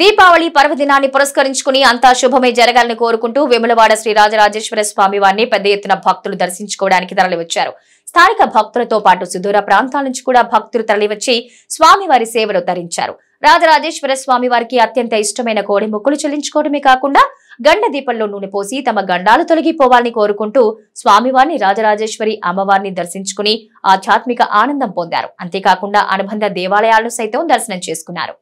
దీపావళి పర్వదినాన్ని పురస్కరించుకొని అంతా శుభమే జరగాలని కోరుకుంటూ వేములవాడ శ్రీ రాజరాజేశ్వర స్వామి వారిని పెద్ద ఎత్తున భక్తులు దర్శించుకోవడానికి తరలివచ్చారు. స్థానిక భక్తులతో పాటు సుదూర ప్రాంతాల నుంచి కూడా భక్తులు తరలివచ్చి స్వామివారి సేవలో తరించారు. రాజరాజేశ్వర స్వామి వారికి అత్యంత ఇష్టమైన కోడి ముక్కులు చెల్లించుకోవడమే కాకుండా గండ దీపంలో నూనె పోసి తమ గండాలు తొలగిపోవాలని కోరుకుంటూ స్వామివారిని రాజరాజేశ్వరి అమ్మవారిని దర్శించుకుని ఆధ్యాత్మిక ఆనందం పొందారు. అంతేకాకుండా అనుబంధ దేవాలయాలను సైతం దర్శనం చేసుకున్నారు.